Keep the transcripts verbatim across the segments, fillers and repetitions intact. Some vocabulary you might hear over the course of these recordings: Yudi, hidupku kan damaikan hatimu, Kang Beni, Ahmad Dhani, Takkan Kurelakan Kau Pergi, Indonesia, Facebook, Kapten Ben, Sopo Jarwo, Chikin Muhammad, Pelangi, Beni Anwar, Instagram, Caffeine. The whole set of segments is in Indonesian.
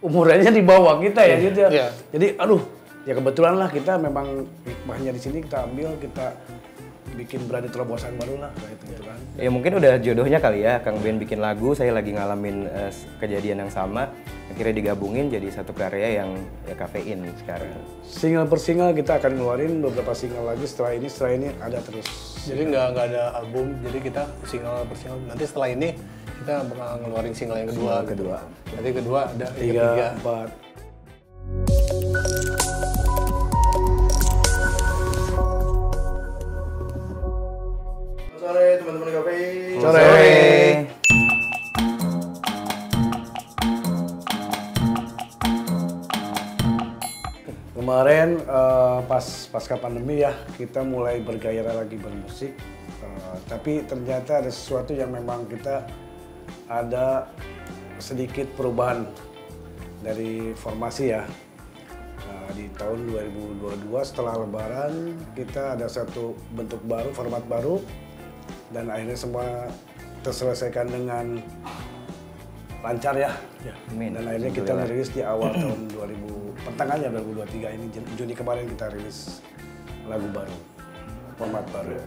umurannya di bawah kita ya, yeah. gitu. Yeah. Jadi aduh, ya kebetulan lah kita memang hikmahnya di sini kita ambil, kita bikin berani terobosan baru lah gitu kan. Ya mungkin udah jodohnya kali ya, Kang Ben bikin lagu, saya lagi ngalamin uh, kejadian yang sama, akhirnya digabungin jadi satu karya yang ya Caffeine sekarang. Single per single kita akan ngeluarin beberapa single lagi setelah ini, setelah ini ada terus. Jadi nggak nggak ada album, jadi kita single per single. Nanti setelah ini kita bakal ngeluarin single yang kedua. Single kedua. Nanti kedua ada tiga, tiga. empat. Sore teman-teman Caffeine. Sore. Kemarin uh, pas pasca pandemi ya kita mulai bergairah lagi bermusik, uh, tapi ternyata ada sesuatu yang memang kita ada sedikit perubahan dari formasi ya. Di tahun dua ribu dua puluh dua setelah Lebaran kita ada satu bentuk baru, format baru, dan akhirnya semua terselesaikan dengan lancar ya. Ya, amin. Dan akhirnya kita rilis di awal tahun dua ribu pertengahannya dua ribu dua puluh tiga ini, Juni kemarin kita rilis lagu baru, format baru. Ya.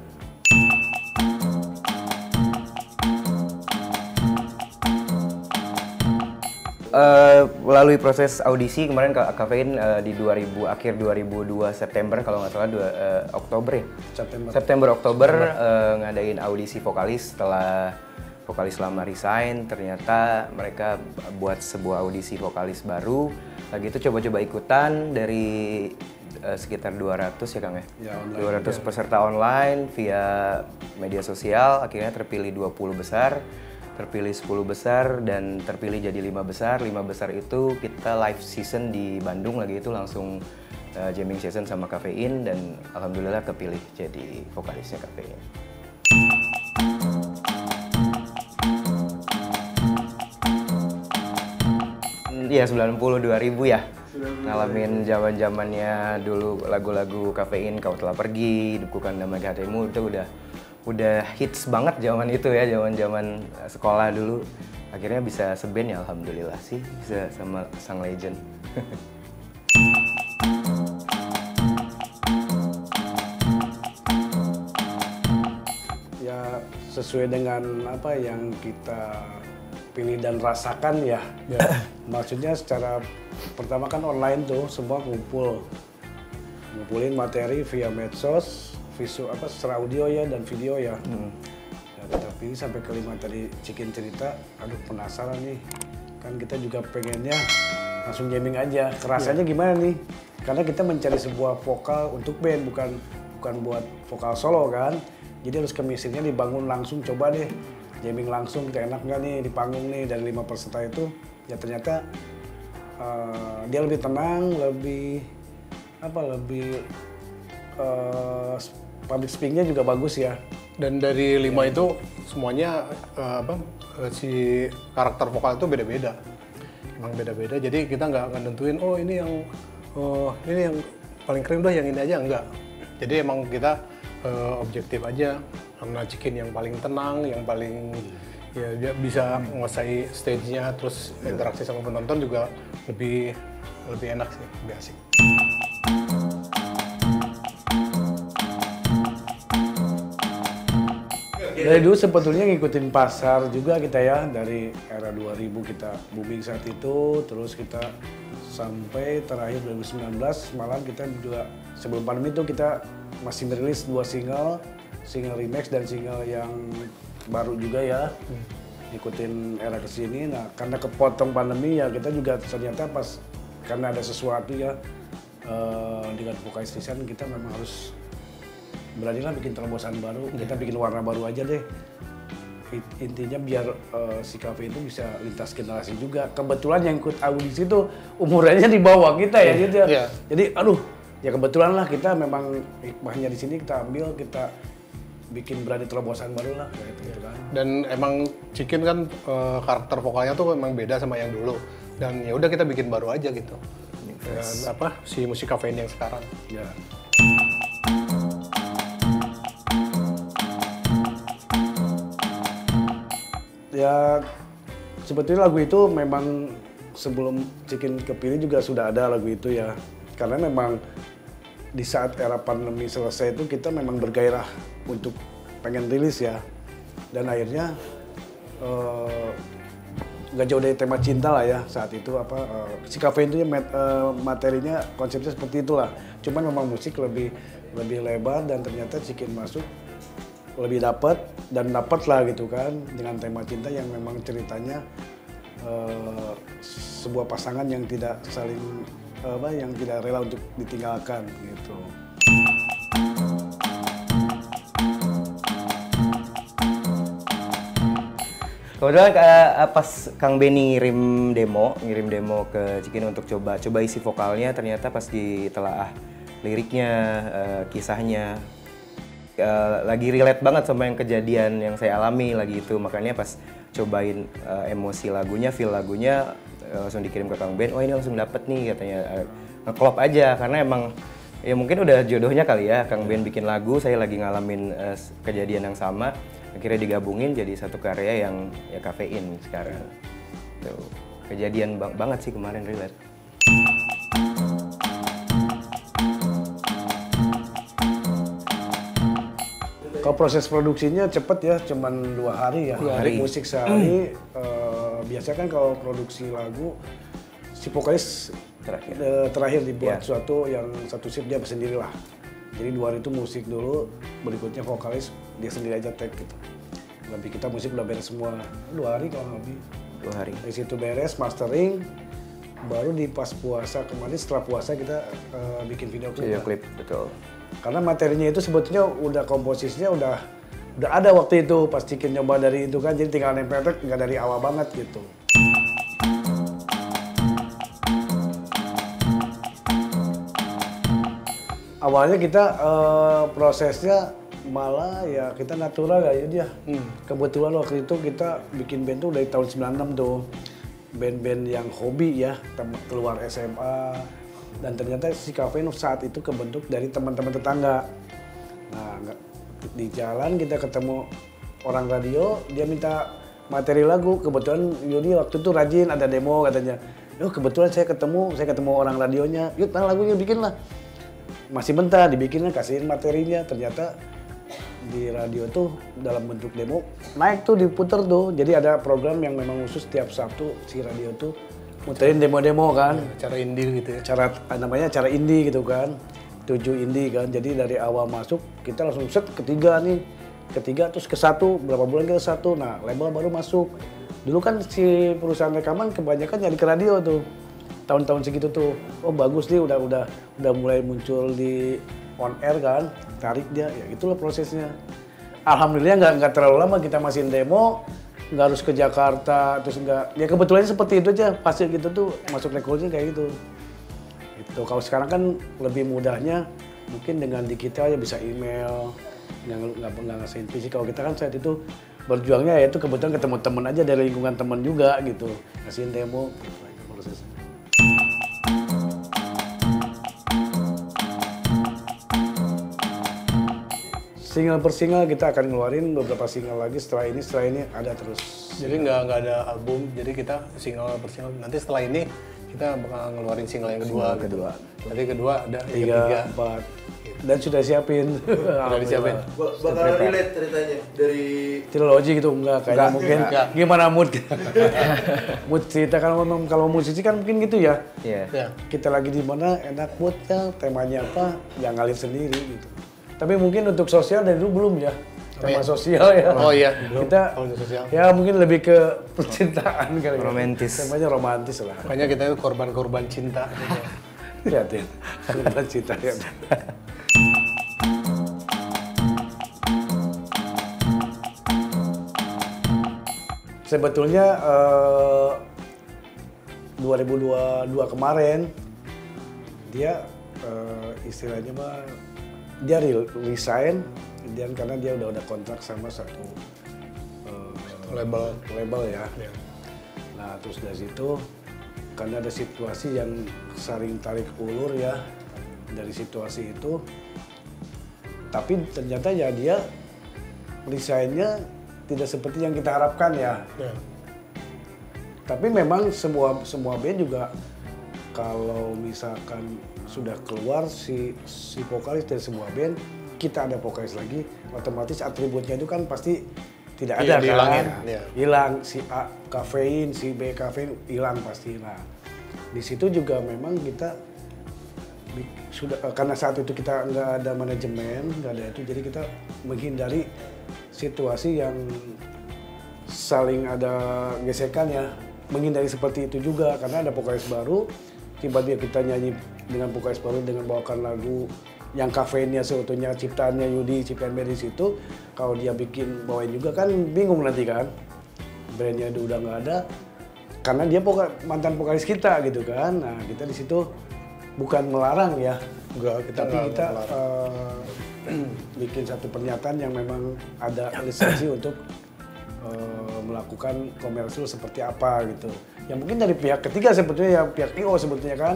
Uh, melalui proses audisi kemarin Caffeine uh, di dua ribu akhir dua ribu dua September kalau nggak salah dua, uh, Oktober ya September September Oktober uh, ngadain audisi vokalis setelah vokalis lama resign, ternyata mereka buat sebuah audisi vokalis baru lagi itu coba-coba ikutan dari uh, sekitar dua ratus ya Kang ya, ya online, dua ratus ya. Peserta online via media sosial akhirnya terpilih dua puluh besar. Terpilih sepuluh besar dan terpilih jadi lima besar. Lima besar itu kita live season di Bandung lagi itu langsung uh, jamming season sama Caffeine dan alhamdulillah kepilih jadi vokalisnya Caffeine. Iya sembilan puluh dua ribu ya. Ngalamin zaman-zamannya dulu lagu-lagu Caffeine, Kau Telah Pergi, Dukukan Damai Hatimu itu udah udah hits banget zaman itu ya, zaman-zaman sekolah dulu. Akhirnya bisa seband ya alhamdulillah sih, bisa sama sang legend. Ya sesuai dengan apa yang kita pilih dan rasakan ya. Ya. Maksudnya secara pertama kan online tuh semua ngumpul. Ngumpulin materi via medsos, visual apa secara audio ya dan video ya. Hmm. Ya kita pilih sampai kelima tadi Chikin cerita, aduh penasaran nih. Kan kita juga pengennya langsung jamming aja. Rasanya yeah. gimana nih? Karena kita mencari sebuah vokal untuk band bukan bukan buat vokal solo kan. Jadi harus chemistry-nya dibangun langsung, coba deh jamming langsung kita enak nggak nih di panggung nih dari lima peserta itu. Ya ternyata uh, dia lebih tenang, lebih apa lebih Uh, public speaking-nya juga bagus ya. Dan dari lima ya. Itu semuanya uh, apa si karakter vokal itu beda-beda. Emang beda-beda. Jadi kita nggak akan nentuin oh ini yang uh, ini yang paling keren udah yang ini aja enggak. Jadi emang kita uh, objektif aja. Karena Chikin yang paling tenang, yang paling ya dia bisa menguasai stage-nya, terus interaksi sama penonton juga lebih lebih enak sih, lebih asik. Dari dulu sebetulnya ngikutin pasar juga kita ya, dari era dua ribu kita booming saat itu, terus kita sampai terakhir dua ribu sembilan belas malam kita juga sebelum pandemi itu kita masih merilis dua single, single remix dan single yang baru juga ya, ngikutin era kesini. Nah karena kepotong pandemi ya kita juga ternyata pas karena ada sesuatu ya uh, dengan vokalis lisan kita memang harus beranilah bikin terobosan baru, kita bikin warna baru aja deh. Intinya biar uh, si Caffeine itu bisa lintas generasi juga. Kebetulan yang ikut audisi itu umurannya di bawah kita ya, gitu ya. Yeah. Jadi aduh, ya kebetulan lah kita memang hikmahnya di sini kita ambil, kita bikin berani terobosan baru lah. Gitu, gitu kan. Dan emang Chikin kan uh, karakter vokalnya tuh memang beda sama yang dulu. Dan ya udah kita bikin baru aja gitu. Yes. Dan apa si musik Caffeine yang sekarang. Yeah. Ya sebetulnya lagu itu memang sebelum Chikin kepilih juga sudah ada lagu itu ya. Karena memang di saat era pandemi selesai itu kita memang bergairah untuk pengen rilis ya. Dan akhirnya uh, nggak jauh dari tema cinta lah ya saat itu, apa uh, si Caffeine itu mat, uh, materinya konsepnya seperti itulah, cuman memang musik lebih lebih lebar dan ternyata Chikin masuk lebih dapat dan dapat lah gitu kan dengan tema cinta yang memang ceritanya uh, sebuah pasangan yang tidak saling uh, apa yang tidak rela untuk ditinggalkan gitu. Kebetulan uh, pas Kang Beni ngirim demo, ngirim demo ke Chikin untuk coba coba isi vokalnya, ternyata pas ditelaah liriknya, uh, kisahnya uh, lagi relate banget sama yang kejadian yang saya alami lagi itu. Makanya pas cobain uh, emosi lagunya, feel lagunya uh, langsung dikirim ke Kang Beni. Oh, ini langsung dapet nih katanya, uh, ngeklop aja karena emang ya mungkin udah jodohnya kali ya. Kang Beni bikin lagu, saya lagi ngalamin uh, kejadian yang sama. Akhirnya digabungin jadi satu karya yang ya Caffeine sekarang. Tuh, kejadian bang banget sih kemarin relate. Kalau proses produksinya cepet ya, cuman dua hari ya. Dua hari. Hari musik sehari. Mm. Uh, biasanya kan kalau produksi lagu si vokalis terakhir, uh, terakhir dibuat yeah. Suatu yang satu shift dia sendirilah. Jadi dua hari itu musik dulu, berikutnya vokalis dia sendiri aja take gitu. Tapi kita musik udah beres semua dua hari kalau lebih. Dua hari. Dari situ beres mastering, baru di pas puasa kemarin setelah puasa kita uh, bikin video klip. Video klip, betul. Karena materinya itu sebetulnya udah komposisinya udah udah ada waktu itu pas Chikin nyoba dari itu kan, jadi tinggal nempel tek nggak dari awal banget gitu. Awalnya kita uh, prosesnya malah ya kita natural ya Yudi ya. Hmm. Kebetulan waktu itu kita bikin band tuh dari tahun sembilan enam tuh. Band-band yang hobi ya, keluar S M A. Dan ternyata si Caffeine saat itu kebentuk dari teman-teman tetangga. Nah, di jalan kita ketemu orang radio, dia minta materi lagu. Kebetulan Yudi waktu itu rajin ada demo katanya. Yo, kebetulan saya ketemu, saya ketemu orang radionya. Yuk, mana lagunya bikin lah. Masih bentar dibikinnya, kasihin materinya, ternyata di radio tuh dalam bentuk demo naik tuh diputer tuh. Jadi ada program yang memang khusus tiap Sabtu si radio tuh muterin demo-demo kan, cara indie gitu ya, cara namanya cara indie gitu kan, tujuh indie kan. Jadi dari awal masuk kita langsung set ketiga nih, ketiga terus ke satu, berapa bulan ke satu. Nah, label baru masuk. Dulu kan si perusahaan rekaman kebanyakan nyari ke radio tuh tahun-tahun segitu tuh. Oh, bagus nih, udah udah udah mulai muncul di on air kan, tarik dia ya. Itulah prosesnya. Alhamdulillah nggak nggak terlalu lama, kita masih demo, nggak harus ke Jakarta terus nggak ya, kebetulan seperti itu aja hasil gitu tuh masuk rekodnya kayak gitu. Itu kalau sekarang kan lebih mudahnya mungkin dengan digital ya, bisa email, nggak nggak ngasain fisik. Kalau kita kan saat itu berjuangnya ya itu kebetulan ketemu temen aja dari lingkungan temen juga gitu, kasihin demo gitu aja prosesnya. Single per single kita akan ngeluarin beberapa single lagi setelah ini, setelah ini ada terus. Jadi nggak nggak ada album, jadi kita single per single. Nanti setelah ini kita bakal ngeluarin single yang kedua. Single kedua. Nanti kedua ada tiga, tiga empat. Dan sudah siapin. Sudah disiapin. Bakal relate ceritanya dari trilogi gitu enggak? Kayaknya mungkin enggak. Gimana mood? Mood cerita kalau memang kalau musisi kan mungkin gitu ya. Iya. Yeah. Kita lagi di mana enak moodnya, temanya apa, yang ngalir sendiri gitu. Tapi mungkin untuk sosial dari dulu belum ya, tema oh, sosial ya. Oh iya, belum. Kita oh, sosial. Ya mungkin lebih ke percintaan kali ya. Romantis. Temanya romantis lah. Makanya kita itu korban-korban cinta. Lihatin, korban cinta ya. Sebetulnya eh, dua ribu dua puluh dua kemarin dia eh, istilahnya mah dia resign dan karena dia udah udah kontrak sama satu uh, label label ya. Yeah. Nah, terus dari situ karena ada situasi yang saling tarik ulur ya, dari situasi itu tapi ternyata ya dia resignnya tidak seperti yang kita harapkan ya. Yeah. Tapi memang semua semua band juga kalau misalkan sudah keluar si si vokalis dari sebuah band, kita ada vokalis lagi, otomatis atributnya itu kan pasti tidak ada, iya, kan? Hilang, iya. Si A kafein, si B kafein, hilang pasti. Nah, di situ juga memang kita sudah, karena saat itu kita nggak ada manajemen, nggak ada itu, jadi kita menghindari situasi yang saling ada gesekan ya, menghindari seperti itu juga, karena ada vokalis baru, tiba-tiba kita nyanyi dengan vokalis baru dengan bawakan lagu yang kafeinnya sebetulnya ciptaannya Yudi, ciptaan Beni situ, kalau dia bikin bawain juga kan bingung nanti kan, brandnya udah nggak ada, karena dia poka, mantan vokalis kita gitu kan, nah kita di situ bukan melarang ya, enggak, kita tapi melarang, kita uh, bikin satu pernyataan yang memang ada lisensi untuk uh, melakukan komersil seperti apa gitu, yang mungkin dari pihak ketiga sebetulnya ya, pihak I O sebetulnya kan,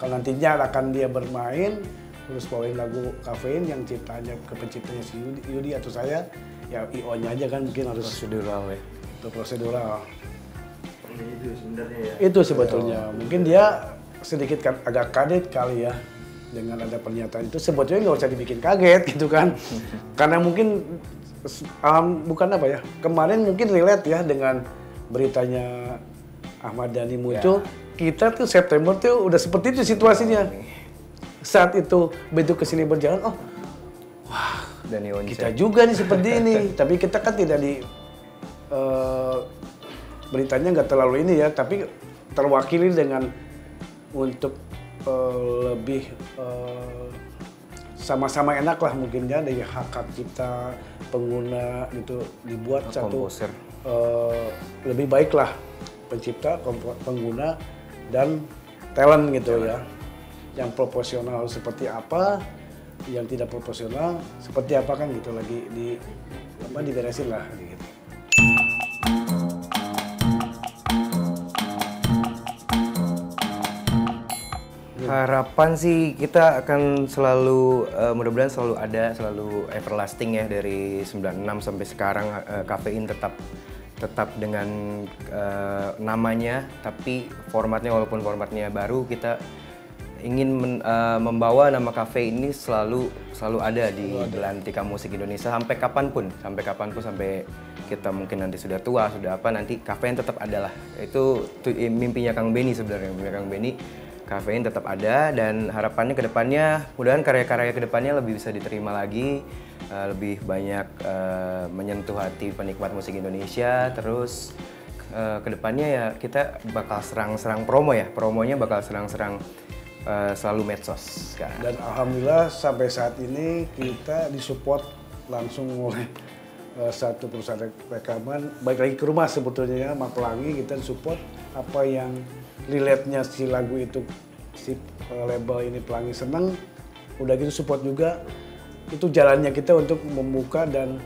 kalau nantinya akan dia bermain terus bawain lagu Caffeine yang ciptanya ke penciptanya si Yudi, Yudi atau saya, ya I O-nya aja kan mungkin harus prosedural ya. Itu prosedural. Itu sebenarnya ya. Itu sebetulnya. Oh. Mungkin dia sedikit kan agak kaget kali ya dengan ada pernyataan itu. Sebetulnya nggak usah dibikin kaget gitu kan. Karena mungkin um, bukan apa ya. Kemarin mungkin relate ya dengan beritanya Ahmad Dhani muncul. Ya. Kita tuh September tuh udah seperti itu situasinya. Saat itu bentuk kesini berjalan, oh wah kita juga nih seperti ini, tapi kita kan tidak di uh, beritanya nggak terlalu ini ya, tapi terwakili dengan untuk uh, lebih sama-sama uh, enak lah mungkinnya dari hak-hak kita pengguna gitu, dibuat satu uh, lebih baik lah pencipta, pengguna dan talent gitu ya. Yang proporsional seperti apa, yang tidak proporsional seperti apa kan gitu, lagi di apa diberesin lah gitu. Harapan sih kita akan selalu, uh, mudah-mudahan selalu ada, selalu everlasting ya, dari sembilan enam sampai sekarang uh, Caffeine tetap tetap dengan uh, namanya, tapi formatnya walaupun formatnya baru, kita ingin men, uh, membawa nama Caffeine ini selalu selalu ada di belantika musik Indonesia sampai kapanpun, sampai kapanpun, sampai kita mungkin nanti sudah tua, sudah apa, nanti Caffeine tetap ada lah. Itu tu, mimpinya Kang Beni sebenarnya, mimpinya Kang Beni. Caffeine tetap ada dan harapannya ke depannya, mudah-mudahan karya-karya ke depannya lebih bisa diterima lagi, uh, lebih banyak uh, menyentuh hati penikmat musik Indonesia, terus uh, ke depannya ya kita bakal serang-serang promo ya, promonya bakal serang-serang Uh, selalu medsos sekarang. Dan alhamdulillah sampai saat ini kita disupport langsung oleh uh, satu perusahaan rekaman, baik lagi ke rumah sebetulnya ya, sama Pelangi, kita support apa yang relate-nya si lagu itu, si uh, label ini Pelangi seneng, udah gitu support juga, itu jalannya kita untuk membuka dan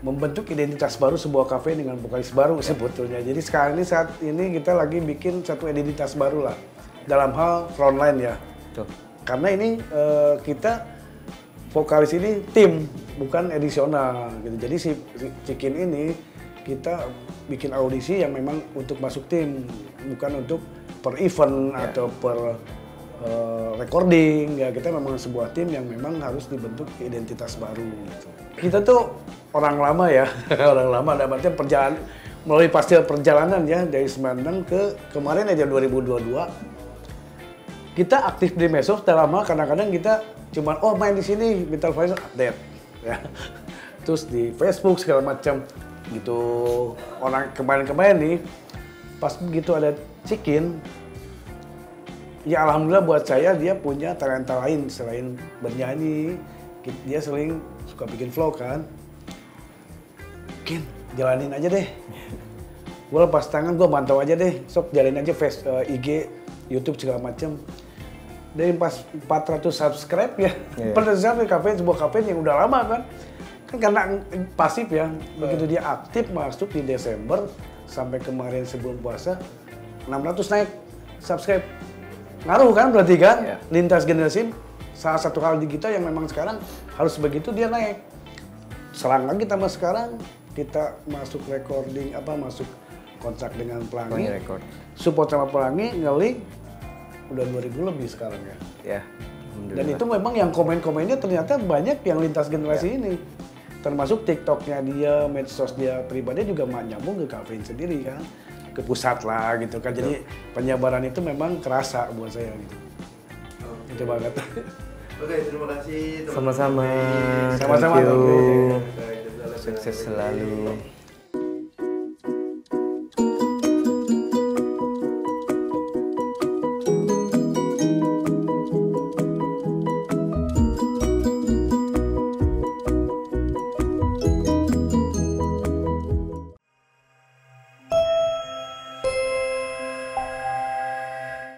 membentuk identitas baru sebuah Caffeine dengan vokalis baru ya. Sebetulnya, jadi sekarang ini saat ini kita lagi bikin satu identitas baru lah, dalam hal frontline ya. Betul. Karena ini uh, kita vokalis ini tim, bukan edisional gitu. Jadi si Chikin ini kita bikin audisi yang memang untuk masuk tim, bukan untuk per event yeah. atau per uh, recording ya. Kita memang sebuah tim yang memang harus dibentuk identitas baru gitu. Kita tuh orang lama ya, orang lama dapatnya perjalanan, melalui pasti perjalanan ya, dari sembilan enam ke kemarin aja dua ribu dua puluh dua. Kita aktif di medsos dalam hal kadang-kadang kita cuman oh main di sini Metal Voice update ya. Terus di Facebook segala macam gitu. Orang kemarin-kemarin nih pas begitu ada Chikin, ya alhamdulillah buat saya dia punya talenta lain selain bernyanyi. Dia sering suka bikin vlog kan. Mungkin jalanin aja deh. Gue lepas tangan gue mantau aja deh. Sok jalanin aja face, uh, I G, YouTube segala macam. Dari pas empat ratus subscribe ya, yeah. Pada saat Caffeine, sebuah Caffeine yang udah lama kan, kan karena pasif ya, begitu dia aktif masuk di Desember sampai kemarin sebelum puasa, enam ratus naik subscribe, ngaruh kan berarti kan, yeah. Lintas generasi, salah satu hal di kita yang memang sekarang harus begitu dia naik. Serang lagi tambah sekarang, kita masuk recording apa masuk kontrak dengan Pelangi, record. Support sama Pelangi, nge-link udah dua ribu lebih sekarang ya. Ya. Dan itu memang yang komen-komennya ternyata banyak yang lintas generasi ya. Ini. Termasuk TikToknya dia, medsos dia pribadi juga nyambung ke Caffeine sendiri kan. Ke pusat lah gitu kan. Jadi penyebaran itu memang kerasa buat saya gitu. Okay. Itu banget. Oke, terima kasih. Sama-sama. Sama-sama. Sukses selalu.